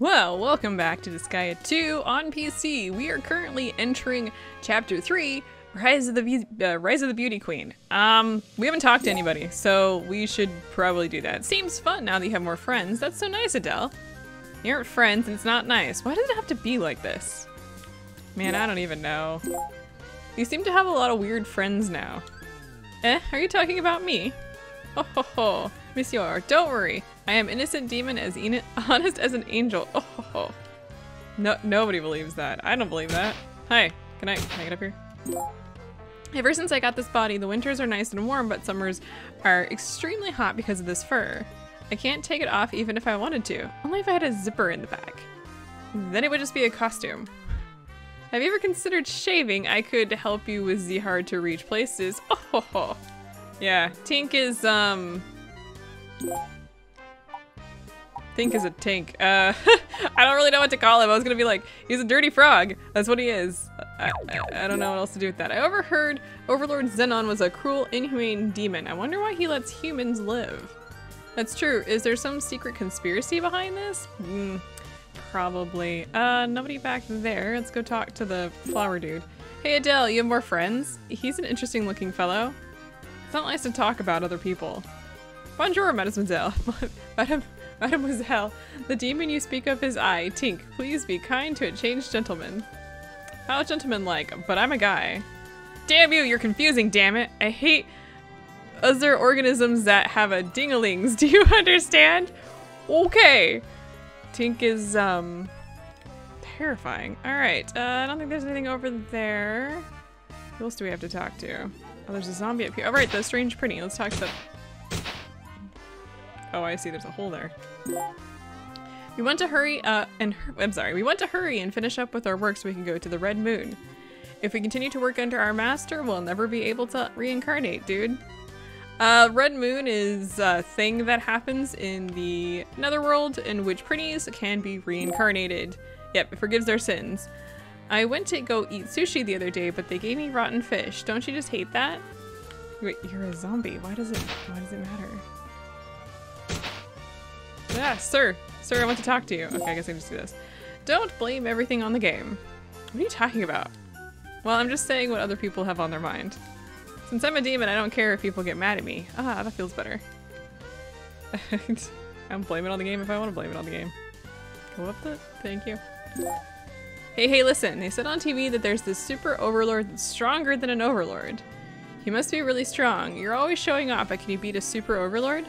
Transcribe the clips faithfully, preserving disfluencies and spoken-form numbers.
Well, welcome back to Disgaea two on P C. We are currently entering Chapter three, Rise of the Be uh, Rise of the Beauty Queen. Um, we haven't talked to anybody, so we should probably do that. Seems fun now that you have more friends. That's so nice, Adele. You aren't friends, and it's not nice. Why does it have to be like this? Man, I don't even know. You seem to have a lot of weird friends now. Eh? Are you talking about me? Oh ho ho. Monsieur, don't worry. I am innocent demon as en honest as an angel. Oh ho ho. No, nobody believes that. I don't believe that. Hi, can I, can I get up here? Ever since I got this body, the winters are nice and warm, but summers are extremely hot because of this fur. I can't take it off even if I wanted to. Only if I had a zipper in the back. Then it would just be a costume. Have you ever considered shaving? I could help you with the hard to reach places. Oh ho ho. Yeah, Tink is, um... Tink is a tank. Uh, I don't really know what to call him. I was gonna be like, he's a dirty frog. That's what he is. I, I, I don't know what else to do with that. I overheard Overlord Zenon was a cruel, inhumane demon. I wonder why he lets humans live. That's true. Is there some secret conspiracy behind this? Mm, probably. Uh, nobody back there. Let's go talk to the flower dude. Hey Adele, you have more friends? He's an interesting looking fellow. It's not nice to talk about other people. Bonjour, mademoiselle. Madame... Mademoiselle, the demon you speak of is I, Tink. Please be kind to a changed gentleman. How gentleman-like, but I'm a guy. Damn you, you're confusing, damn it. I hate other organisms that have a ding-a-lings. Do you understand? Okay. Tink is, um, terrifying. All right, uh, I don't think there's anything over there. Who else do we have to talk to? Oh, there's a zombie up here. All right, the strange Prinnie. Let's talk to the... Oh, I see. There's a hole there. We want to hurry uh, and hur I'm sorry. We want to hurry and finish up with our work so we can go to the Red Moon. If we continue to work under our master, we'll never be able to reincarnate, dude. Uh, Red Moon is a thing that happens in the Netherworld in which Prinnies can be reincarnated. Yep, it forgives their sins. I went to go eat sushi the other day, but they gave me rotten fish. Don't you just hate that? Wait, you're a zombie. Why does it? Why does it matter? Ah, sir. Sir, I want to talk to you. Okay, I guess I can just do this. Don't blame everything on the game. What are you talking about? Well, I'm just saying what other people have on their mind. Since I'm a demon, I don't care if people get mad at me. Ah, that feels better. I'm blaming it on the game if I want to blame it on the game. Go up the... Thank you. Hey, hey, listen. They said on T V that there's this super overlord that's stronger than an overlord. You must be really strong. You're always showing off, but can you beat a super overlord?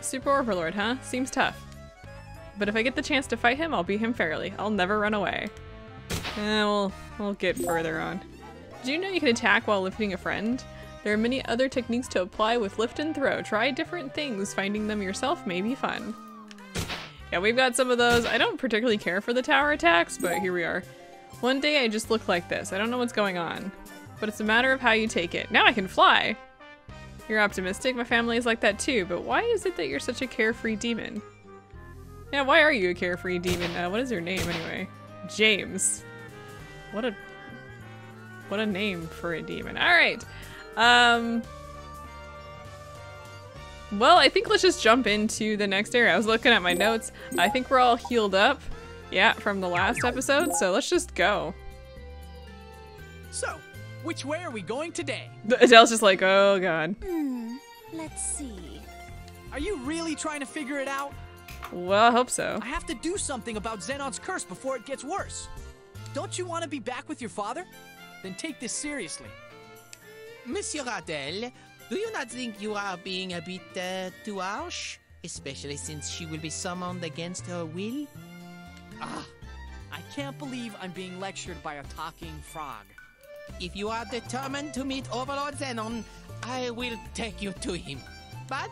Super Overlord, huh? Seems tough. But if I get the chance to fight him, I'll beat him fairly. I'll never run away. Eh, we'll, we'll get further on. Did you know you can attack while lifting a friend? There are many other techniques to apply with lift and throw. Try different things. Finding them yourself may be fun. Yeah, we've got some of those. I don't particularly care for the tower attacks, but here we are. One day I just look like this. I don't know what's going on. But it's a matter of how you take it. Now I can fly! You're optimistic, my family is like that too, but why is it that you're such a carefree demon? Yeah, why are you a carefree demon? Uh, what is your name anyway? James. What a... What a name for a demon. Alright! Um... Well, I think let's just jump into the next area. I was looking at my notes. I think we're all healed up. Yeah, from the last episode, so let's just go. So... Which way are we going today? Adele's just like, oh god. Mm, let's see. Are you really trying to figure it out? Well, I hope so. I have to do something about Zenon's curse before it gets worse. Don't you want to be back with your father? Then take this seriously. Monsieur Adele, do you not think you are being a bit uh, too harsh? Especially since she will be summoned against her will? Ah, I can't believe I'm being lectured by a talking frog. If you are determined to meet Overlord Zenon, I will take you to him. But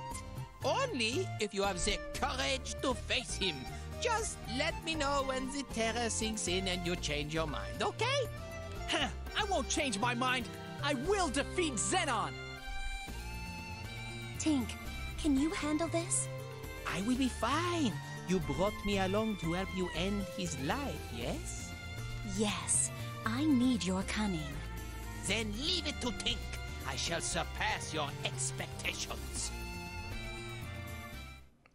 only if you have the courage to face him. Just let me know when the terror sinks in and you change your mind, okay? Huh, I won't change my mind. I will defeat Zenon. Tink, can you handle this? I will be fine. You brought me along to help you end his life, yes? Yes. I need your cunning. Then leave it to Tink. I shall surpass your expectations.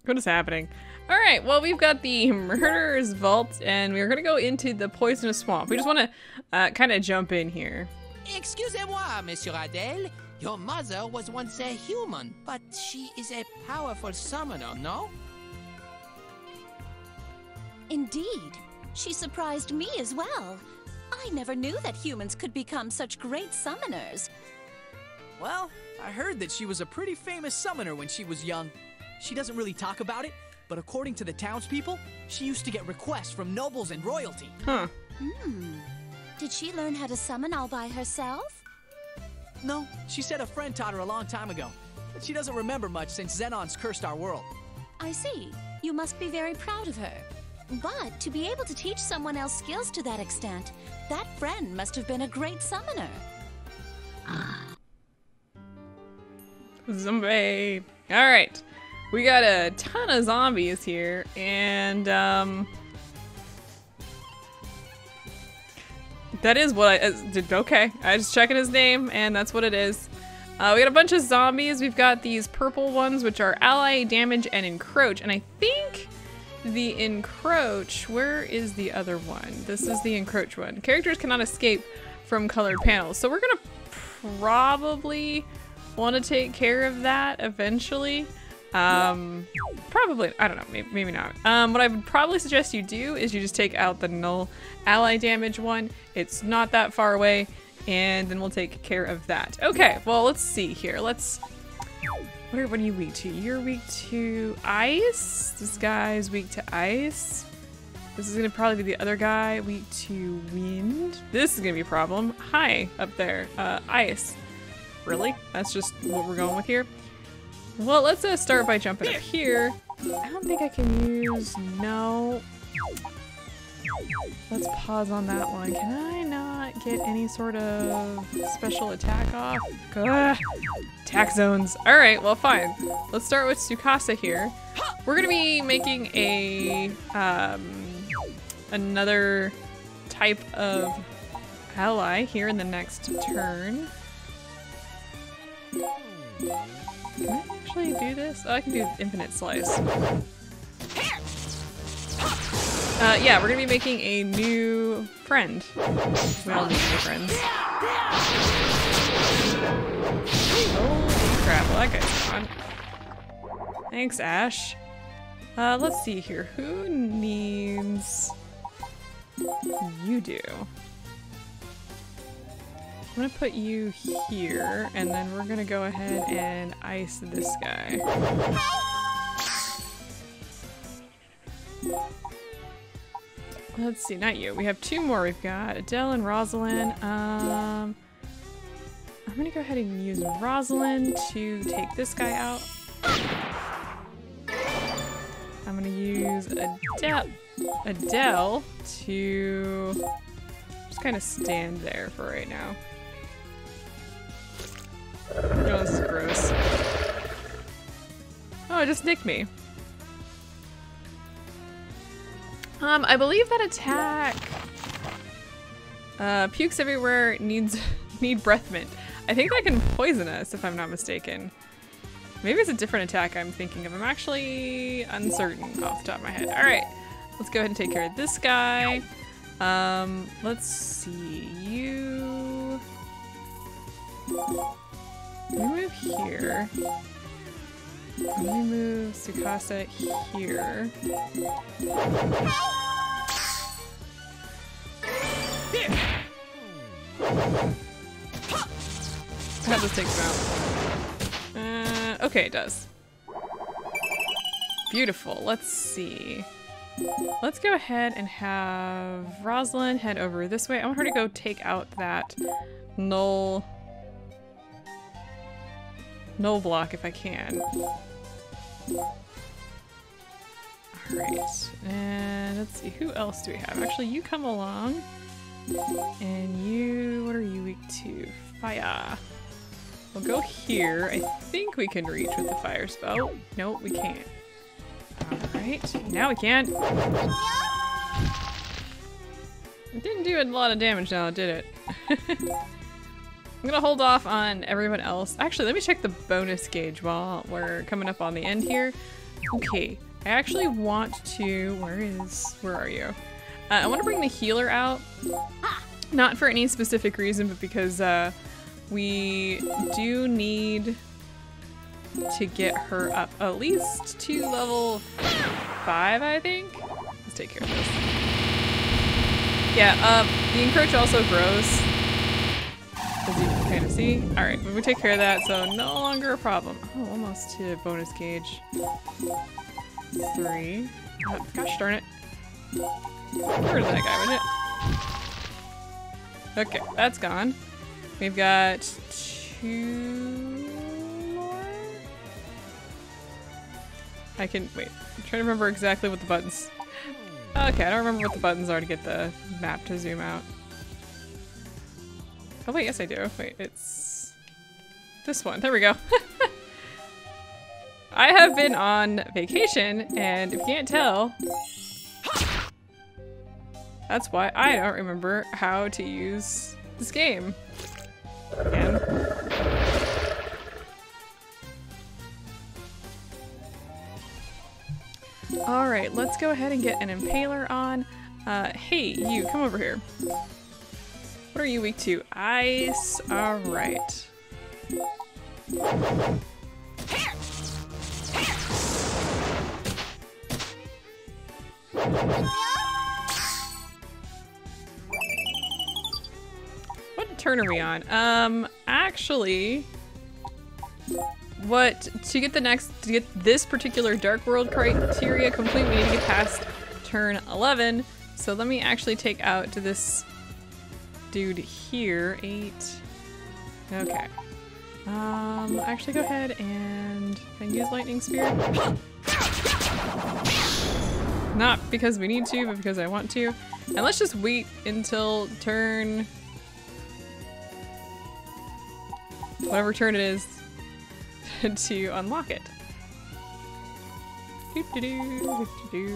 What is happening? All right, well, we've got the Murderer's Vault, and we're gonna go into the Poisonous Swamp. We just wanna uh, kind of jump in here. Excusez-moi, Monsieur Adele. Your mother was once a human, but she is a powerful summoner, no? Indeed. She surprised me as well. I never knew that humans could become such great summoners. Well, I heard that she was a pretty famous summoner when she was young. She doesn't really talk about it, but according to the townspeople, she used to get requests from nobles and royalty. Huh. Hmm. Did she learn how to summon all by herself? No, she said a friend taught her a long time ago, but she doesn't remember much since Zenon's cursed our world. I see. You must be very proud of her. But to be able to teach someone else skills to that extent, that friend must have been a great summoner. Zombie. All right. We got a ton of zombies here, and um... that is what I uh, did. Okay, I just checking his name, and that's what it is. Uh, we got a bunch of zombies. We've got these purple ones, which are ally, damage, and encroach. And I think the encroach. Where is the other one? This is the encroach one. Characters cannot escape from colored panels, so we're gonna probably want to take care of that eventually. Um, probably, I don't know, maybe, maybe not. Um, what I would probably suggest you do is you just take out the null ally damage one. It's not that far away, and then we'll take care of that. Okay, well, let's see here. Let's, what are, what are you weak to? You're weak to ice. This guy's weak to ice. This is gonna probably be the other guy, weak to wind. This is gonna be a problem. Hi, up there, uh, ice. Really? That's just what we're going with here. Well, let's uh, start by jumping up here. I don't think I can use... no. Let's pause on that one. Can I not get any sort of special attack off? Ugh. Attack zones. Alright, well, fine. Let's start with Tsukasa here. We're gonna be making a... Um, another type of ally here in the next turn. Can I actually do this? Oh, I can do infinite slice. Uh, yeah, we're gonna be making a new friend. We all need new friends. Holy crap, well that guy's gone. Thanks, Ash. Uh, let's see here. Who needs... you do. I'm gonna put you here, and then we're gonna go ahead and ice this guy. Let's see, not you. We have two more. We've got Adele and Rosalind. Um, I'm gonna go ahead and use Rosalind to take this guy out. I'm gonna use Adele, Adele to just kind of stand there for right now. Oh, this is gross. Oh, it just nicked me. Um, I believe that attack uh, pukes everywhere needs need breath mint. I think that can poison us if I'm not mistaken. Maybe it's a different attack I'm thinking of. I'm actually uncertain off the top of my head. All right, let's go ahead and take care of this guy. Um, let's see, you... we move here. We move Tsukasa here. That just takes him out. Uh, okay, it does. Beautiful. Let's see. Let's go ahead and have Rosalind head over this way. I want her to go take out that null... No block if I can. Alright, and let's see, who else do we have? Actually, you come along. And you, what are you weak to? Fire. We'll go here. I think we can reach with the fire spell. Nope, we can't. Alright, now we can. It didn't do a lot of damage now, did it? I'm gonna hold off on everyone else. Actually, let me check the bonus gauge while we're coming up on the end here. Okay, I actually want to... Where is... Where are you? Uh, I want to bring the healer out. Not for any specific reason, but because uh, we do need to get her up at least to level five, I think? Let's take care of this. Yeah, uh, the encroach also grows, as you can kind of see. Alright, we take care of that, so no longer a problem. Oh, almost to bonus gauge. Three. Oh, gosh darn it. Where's that guy, wasn't it? Okay, that's gone. We've got two more. I can wait. I'm trying to remember exactly what the buttons. Okay, I don't remember what the buttons are to get the map to zoom out. Oh wait, yes I do. Wait, it's this one. There we go. I have been on vacation, and if you can't tell. That's why I don't remember how to use this game. Again. Alright, let's go ahead and get an impaler on. Uh, hey, you, come over here. What are you weak to? Ice. Alright. Turn are we on? Um, actually, what to get the next to get this particular Dark World criteria complete, we need to get past turn eleven. So let me actually take out to this dude here. Eight. Okay. Um, actually, go ahead and can I use lightning spear. Not because we need to, but because I want to. And let's just wait until turn. Whatever turn it is, to unlock it. Doo -doo -doo, doo -doo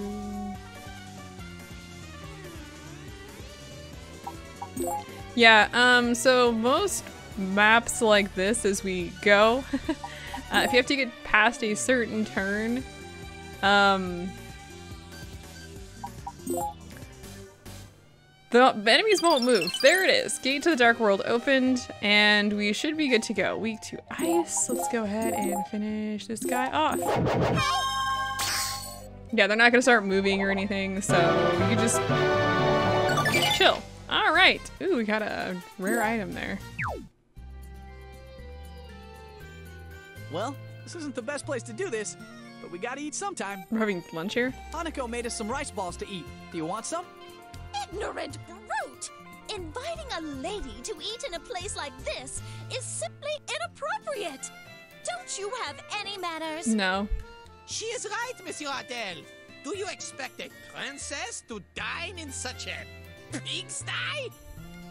-doo. Yeah, um, so most maps like this as we go, uh, if you have to get past a certain turn, um, the enemies won't move. There it is. Gate to the Dark World opened, and we should be good to go. Weak to ice. Let's go ahead and finish this guy off. Yeah, they're not gonna start moving or anything, so you just chill. All right. Ooh, we got a rare item there. Well, this isn't the best place to do this, but we gotta eat sometime. We're having lunch here. Hanako made us some rice balls to eat. Do you want some? Ignorant brute! Inviting a lady to eat in a place like this is simply inappropriate! Don't you have any manners? No. She is right, Monsieur Adele. Do you expect a princess to dine in such a pigsty?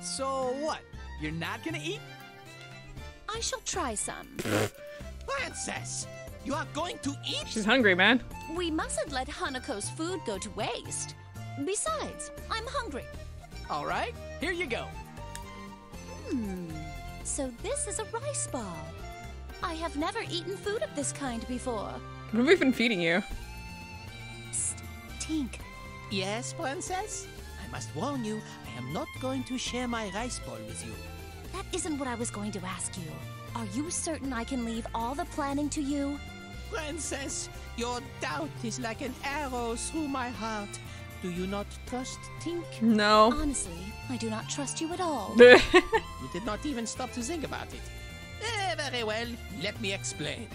So what? You're not gonna eat? I shall try some. Princess! You are going to eat? She's hungry, man. We mustn't let Hanako's food go to waste. Besides, I'm hungry. All right, here you go. Hmm, so this is a rice ball. I have never eaten food of this kind before. What have we been feeding you? Psst, Tink. Yes, princess? I must warn you, I am not going to share my rice ball with you. That isn't what I was going to ask you. Are you certain I can leave all the planning to you? Princess, your doubt is like an arrow through my heart. Do you not trust Tink? No. Honestly, I do not trust you at all. You did not even stop to think about it. Eh, very well, let me explain.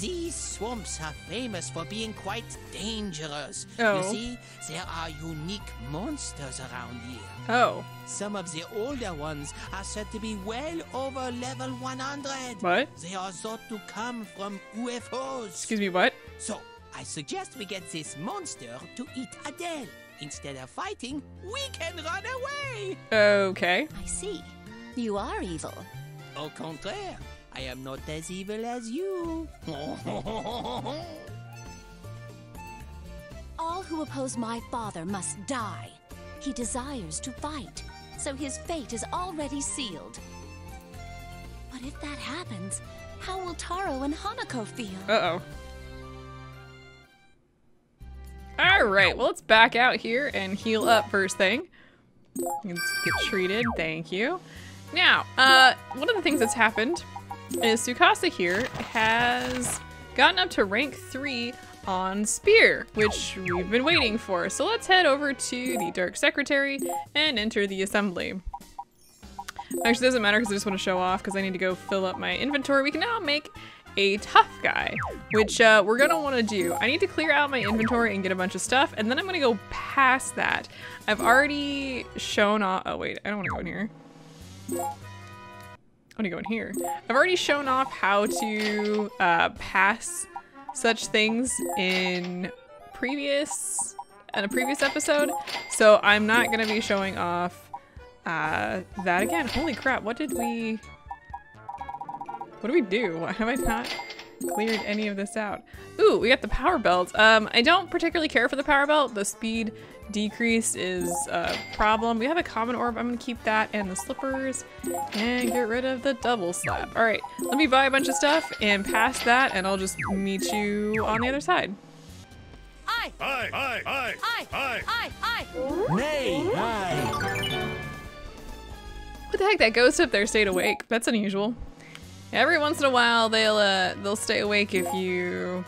These swamps are famous for being quite dangerous. Oh. You see, there are unique monsters around here. Oh. Some of the older ones are said to be well over level one hundred. What? They are thought to come from U F Os. Excuse me, what? So, I suggest we get this monster to eat Adele. Instead of fighting, we can run away! Okay. I see. You are evil. Au contraire, I am not as evil as you. All who oppose my father must die. He desires to fight, so his fate is already sealed. But if that happens, how will Taro and Hanako feel? Uh-oh. Alright, well let's back out here and heal up first thing. Let's get treated, thank you. Now, uh, one of the things that's happened is Tsukasa here has gotten up to rank three on Spear, which we've been waiting for. So let's head over to the Dark Secretary and enter the assembly. Actually, it doesn't matter because I just want to show off because I need to go fill up my inventory. We can now make a tough guy, which uh, we're gonna want to do. I need to clear out my inventory and get a bunch of stuff, and then I'm gonna go past that. I've already shown off- oh wait, I don't want to go in here. I'm gonna go in here. I've already shown off how to uh, pass such things in previous in a previous episode, so I'm not gonna be showing off uh, that again. Holy crap! What did we? What do we do? Why have I not cleared any of this out? Ooh, we got the power belt. Um, I don't particularly care for the power belt. The speed decrease is a problem. We have a common orb. I'm gonna keep that and the slippers and get rid of the double slap. All right, let me buy a bunch of stuff and pass that and I'll just meet you on the other side. Aye. Aye. Aye. Aye. Aye. Aye. Aye. Nay. Aye. What the heck? That ghost up there stayed awake. That's unusual. Every once in a while, they'll uh, they'll stay awake if you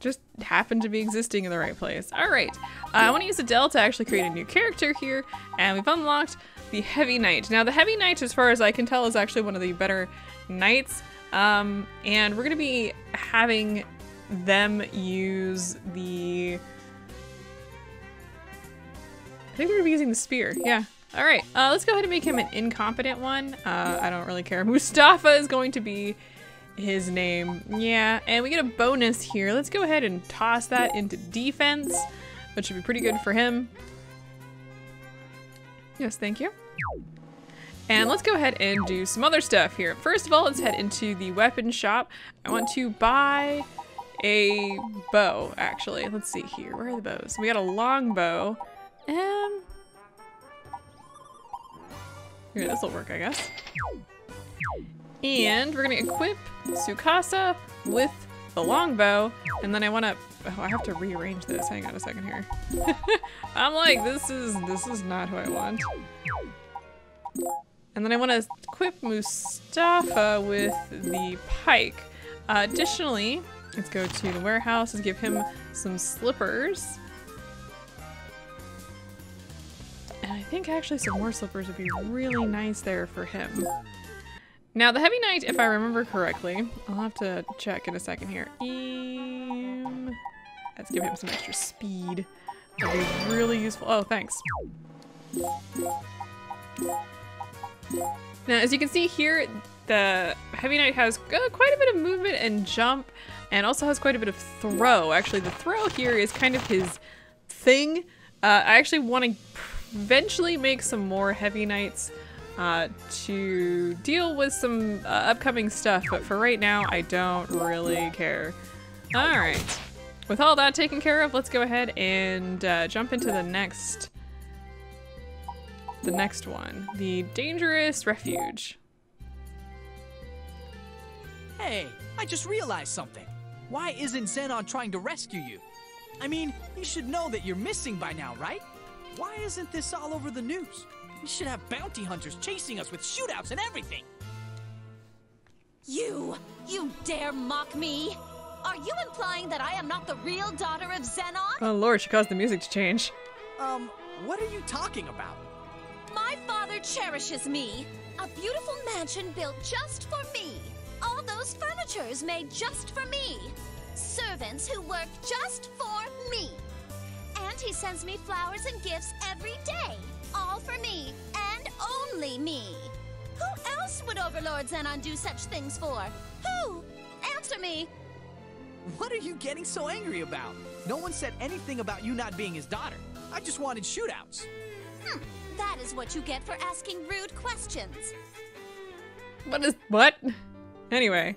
just happen to be existing in the right place. All right, uh, I want to use Adele to actually create a new character here, and we've unlocked the Heavy Knight. Now, the Heavy Knight, as far as I can tell, is actually one of the better knights, um, and we're gonna be having them use the. I think they're gonna be using the spear. Yeah. All right, uh, let's go ahead and make him an incompetent one. Uh, I don't really care. Mustafa is going to be his name. Yeah, and we get a bonus here. Let's go ahead and toss that into defense, which should be pretty good for him. Yes, thank you. And let's go ahead and do some other stuff here. First of all, let's head into the weapon shop. I want to buy a bow, actually. Let's see here. Where are the bows? We got a long bow. Um... Here, this will work, I guess. And we're gonna equip Tsukasa with the longbow, and then I wanna. Oh, I have to rearrange this. Hang on a second here. I'm like, this is this is not who I want. And then I wanna equip Mustafa with the pike. Uh, additionally, let's go to the warehouse and give him some slippers. And I think actually some more slippers would be really nice there for him. Now the Heavy Knight, if I remember correctly, I'll have to check in a second here. Um, let's give him some extra speed. That'd be really useful. Oh, thanks. Now, as you can see here, the Heavy Knight has uh, quite a bit of movement and jump, and also has quite a bit of throw. Actually, the throw here is kind of his thing. Uh, I actually want to eventually make some more Heavy Knights uh, to deal with some uh, upcoming stuff, but for right now I don't really care. Alright, with all that taken care of, let's go ahead and uh, jump into the next the next one, the Dangerous Refuge. Hey, I just realized something. Why isn't Zenon trying to rescue you? I mean, you should know that you're missing by now, right? Why isn't this all over the news? We should have bounty hunters chasing us with shootouts and everything. You, you dare mock me? Are you implying that I am not the real daughter of Zenon? Oh Lord, she caused the music to change. Um, what are you talking about? My father cherishes me. A beautiful mansion built just for me. All those furnitures made just for me. Servants who work just for me. And he sends me flowers and gifts every day. All for me, and only me. Who else would Overlord Zenon do such things for? Who? Answer me! What are you getting so angry about? No one said anything about you not being his daughter. I just wanted shootouts. Hmm, that is what you get for asking rude questions. What is- what? Anyway.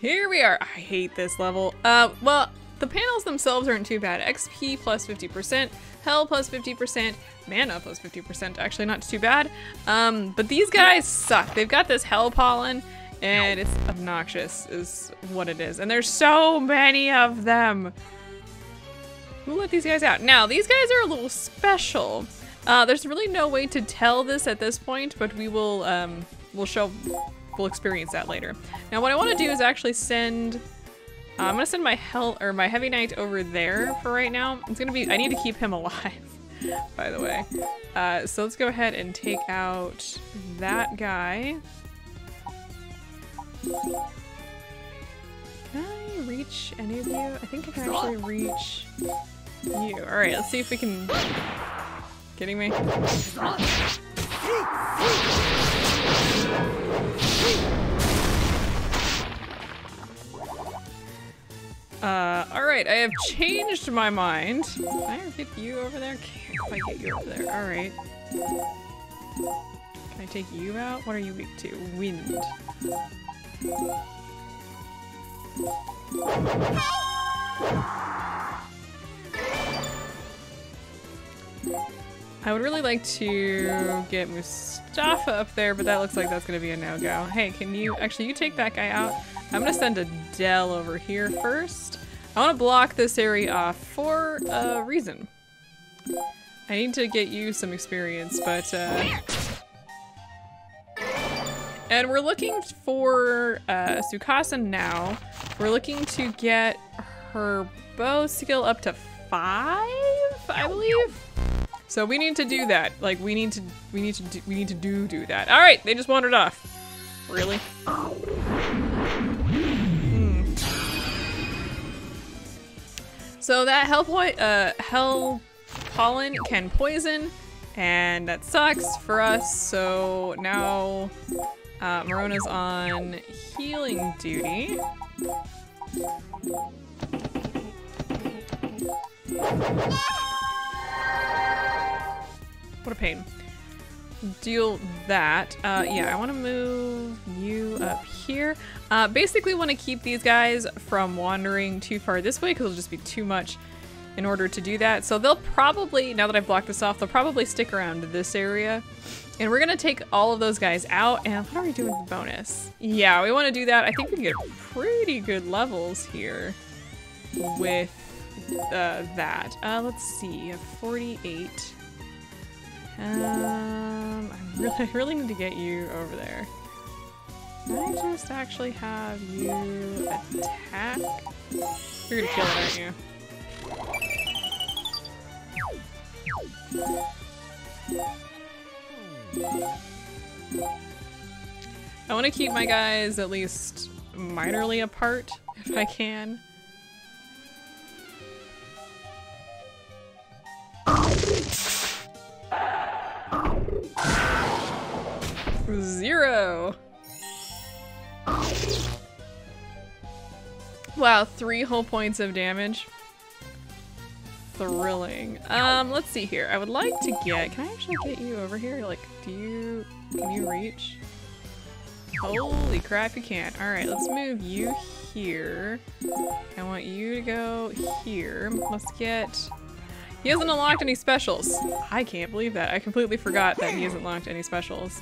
Here we are. I hate this level. Uh, well, the panels themselves aren't too bad. X P plus fifty percent, health plus fifty percent, mana plus fifty percent, actually not too bad. Um, but these guys suck. They've got this hell pollen and it's obnoxious is what it is. And there's so many of them. We'll let these guys out. Now, these guys are a little special. Uh, there's really no way to tell this at this point, but we will, um, we'll show, we'll experience that later. Now, what I want to do is actually send, uh, I'm gonna send my hell, or my Heavy Knight over there for right now. It's gonna be, I need to keep him alive, by the way. Uh, so let's go ahead and take out that guy. Can I reach any of you? I think I can actually reach you. Alright, let's see if we can... Kidding me? Uh, alright, I have changed my mind. Can I get you over there? Can't quite get you over there. Alright. Can I take you out? What are you weak to? Wind. I would really like to get Mustafa up there, but that looks like that's gonna be a no-go. Hey, can you- actually, you take that guy out. I'm gonna send Adele over here first. I wanna block this area off for a reason. I need to get you some experience, but uh... and we're looking for uh, Tsukasa now. We're looking to get her bow skill up to five, I believe. So we need to do that. Like we need to, we need to, do, we need to do do that. All right, they just wandered off. Really? Mm. So that hell point, uh, hell pollen can poison, and that sucks for us. So now. Uh, Marona's on healing duty. What a pain. Deal that. Uh, yeah, I want to move you up here. Uh, basically want to keep these guys from wandering too far this way because it'll just be too much in order to do that. So they'll probably, now that I've blocked this off, they'll probably stick around this area. And we're gonna take all of those guys out, and what are we doing with the bonus? Yeah, we wanna do that. I think we can get pretty good levels here with uh, that. Uh, let's see, forty-eight. Um, I really, I really need to get you over there. Can I just actually have you attack? You're gonna kill it, aren't you? I want to keep my guys at least minorly apart, if I can. Zero! Wow, three whole points of damage. Thrilling. Um, let's see here. I would like to get- can I actually get you over here? Like, do you- can you reach? Holy crap, you can't. Alright, let's move you here. I want you to go here. Let's get- he hasn't unlocked any specials! I can't believe that. I completely forgot that he hasn't unlocked any specials.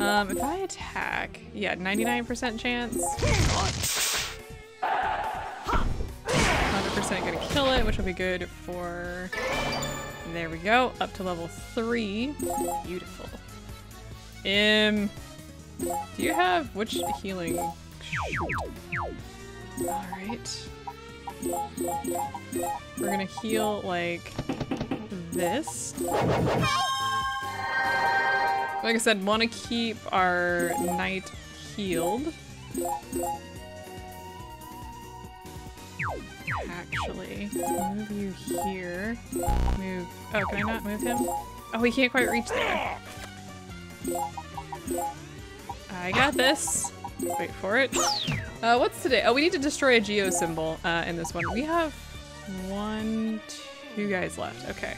Um, if I attack- yeah, ninety-nine percent chance. one hundred percent gonna kill it, which will be good for... There we go, up to level three. Beautiful. Um, do you have which healing? All right. We're gonna heal like this. Like I said, want to keep our knight healed. Actually, move you here. Move. Oh, can I not move him? Oh, he can't quite reach there. I got this. Wait for it. Uh, what's today? Oh, we need to destroy a geo symbol uh, in this one. We have one, two guys left. Okay.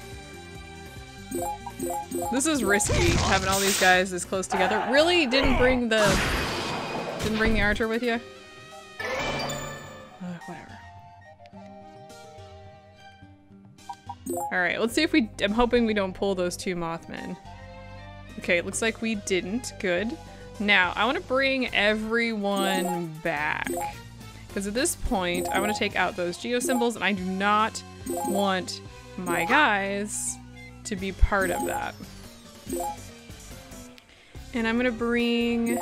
This is risky, having all these guys this close together. Really didn't bring the didn't bring the archer with you. Alright, let's see if we- I'm hoping we don't pull those two Mothmen. Okay, it looks like we didn't. Good. Now, I want to bring everyone back. Because at this point, I want to take out those geo symbols, and I do not want my guys to be part of that. And I'm gonna bring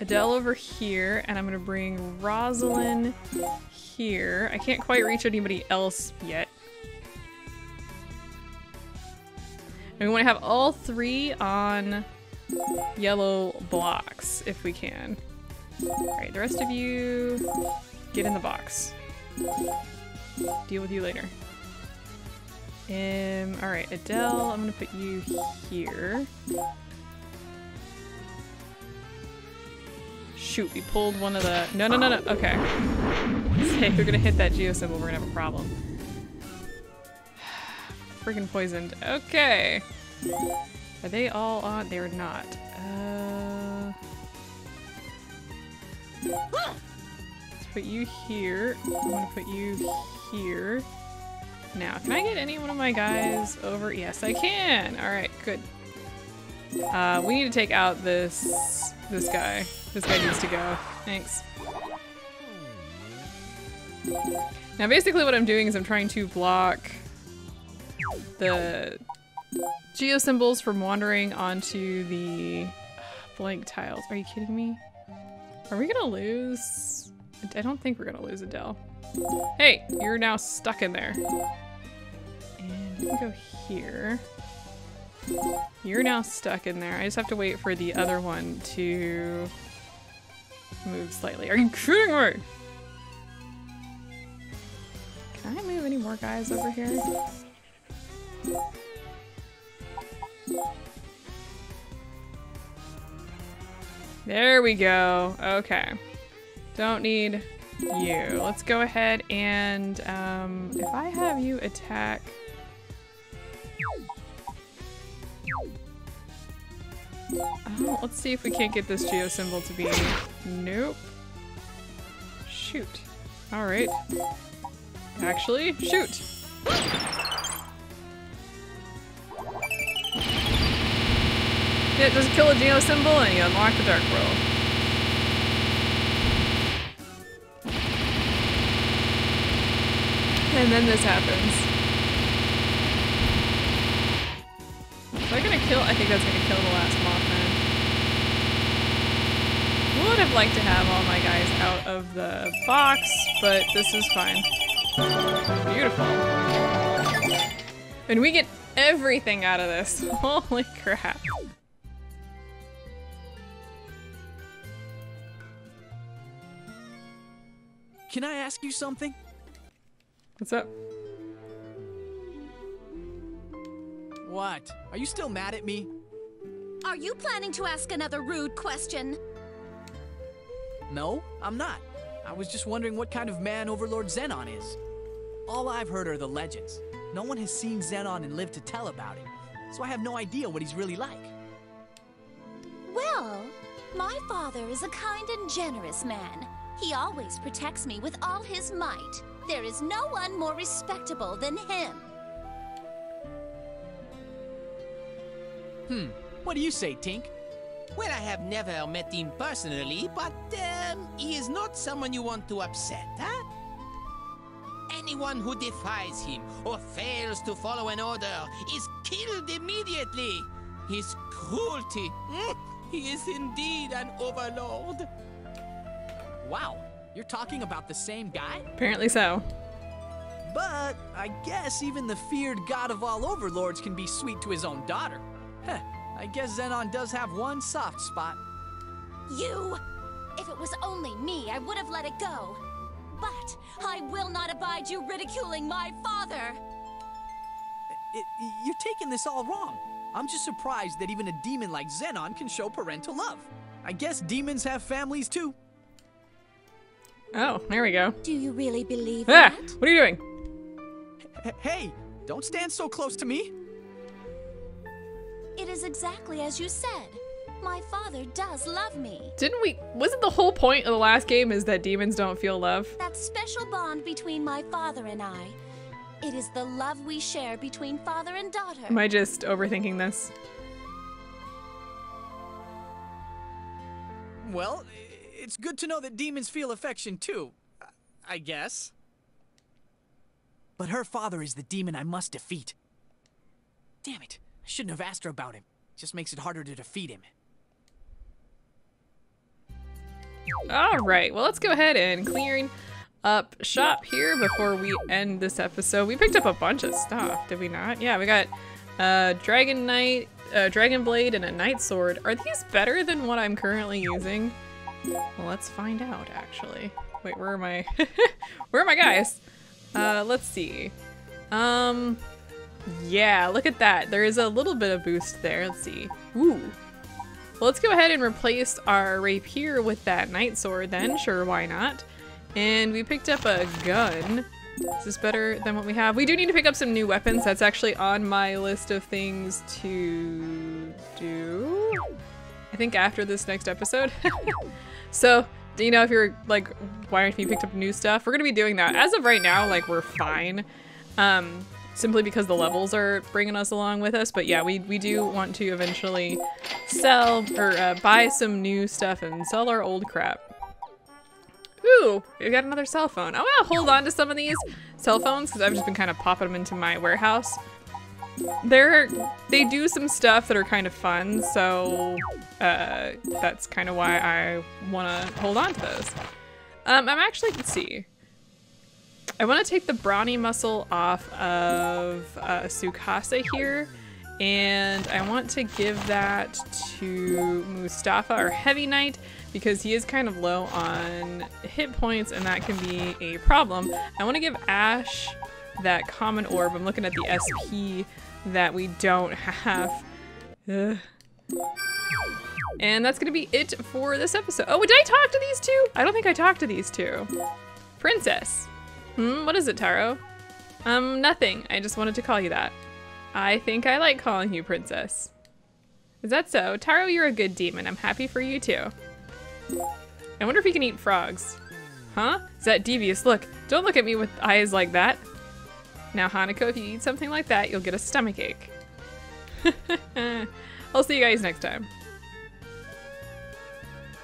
Adele over here, and I'm gonna bring Rosalind here. I can't quite reach anybody else yet. And we want to have all three on yellow blocks if we can. Alright, the rest of you, get in the box. Deal with you later. Um, alright, Adele, I'm gonna put you here. Shoot, we pulled one of the- no, no, no, no, okay. Okay, if we're gonna hit that geosymbol, we're gonna have a problem. Freaking poisoned. Okay! Are they all on? They're not. Uh... Let's put you here. I'm gonna put you here. Now, can I get any one of my guys over? Yes, I can! Alright, good. Uh, we need to take out this... this guy. This guy needs to go. Thanks. Now, basically what I'm doing is I'm trying to block the geosymbols from wandering onto the blank tiles. Are you kidding me? Are we gonna lose? I don't think we're gonna lose Adele. Hey, you're now stuck in there. And we can go here. You're now stuck in there. I just have to wait for the other one to move slightly. Are you kidding me? Can I move any more guys over here? There we go. Okay. Don't need you. Let's go ahead and um, if I have you attack... Oh, let's see if we can't get this geosymbol to be... Nope. Shoot. Alright. Actually, shoot! Yeah, just kill a geosymbol and you unlock the Dark World. And then this happens. Is that gonna kill? I think that's gonna kill the last Mothman. Would have liked to have all my guys out of the box, but this is fine. Beautiful. And we get everything out of this. Holy crap. Can I ask you something? What's up? What? Are you still mad at me? Are you planning to ask another rude question? No, I'm not. I was just wondering what kind of man Overlord Zenon is. All I've heard are the legends. No one has seen Zenon and lived to tell about it, so I have no idea what he's really like. Well, my father is a kind and generous man. He always protects me with all his might. There is no one more respectable than him. Hmm. What do you say, Tink? Well, I have never met him personally, but um, he is not someone you want to upset, huh? Anyone who defies him or fails to follow an order is killed immediately. His cruelty. Mm, he is indeed an overlord. Wow, you're talking about the same guy? Apparently so. But I guess even the feared god of all overlords can be sweet to his own daughter. Heh, I guess Zenon does have one soft spot. You! If it was only me, I would have let it go. But I will not abide you ridiculing my father! It, it, you're taking this all wrong. I'm just surprised that even a demon like Zenon can show parental love. I guess demons have families too. Oh, there we go. Do you really believe ah, that? What are you doing? H hey, don't stand so close to me. It is exactly as you said. My father does love me. Didn't we? Wasn't the whole point of the last game is that demons don't feel love? That special bond between my father and I. It is the love we share between father and daughter. Am I just overthinking this? Well, it's good to know that demons feel affection too, I guess. But her father is the demon I must defeat. Damn it. I shouldn't have asked her about him. It just makes it harder to defeat him. Alright, well, let's go ahead and clearing up shop here before we end this episode. We picked up a bunch of stuff, did we not? Yeah, we got uh, Dragon Knight, uh, Dragon Blade, and a Knight Sword. Are these better than what I'm currently using? Well, let's find out, actually. Wait, where are my... where are my guys? Uh, let's see. Um, yeah, look at that. There is a little bit of boost there. Let's see. Ooh. Well, let's go ahead and replace our rapier with that Knight Sword then. Sure, why not? And we picked up a gun. Is this better than what we have? We do need to pick up some new weapons. That's actually on my list of things to do, I think, after this next episode. So, you know, if you're like, why aren't we picked up new stuff? We're gonna be doing that. As of right now, like, we're fine. Um, simply because the levels are bringing us along with us. But yeah, we, we do want to eventually sell or uh, buy some new stuff and sell our old crap. Ooh, we've got another cell phone. I want to hold on to some of these cell phones because I've just been kind of popping them into my warehouse. They're, they do some stuff that are kind of fun, so uh, that's kind of why I want to hold on to those. Um, I'm actually, let's see. I want to take the brawny muscle off of uh, Tsukasa here, and I want to give that to Mustafa, our Heavy Knight, because he is kind of low on hit points and that can be a problem. I want to give Ash that common orb. I'm looking at the S P that we don't have. Ugh. And that's going to be it for this episode. Oh, did I talk to these two? I don't think I talked to these two. Princess. Hmm, what is it, Taro? Um, nothing. I just wanted to call you that. I think I like calling you Princess. Is that so? Taro, you're a good demon. I'm happy for you, too. I wonder if he can eat frogs. Huh? Is that devious? Look, don't look at me with eyes like that. Now, Hanako, if you eat something like that, you'll get a stomachache. I'll see you guys next time.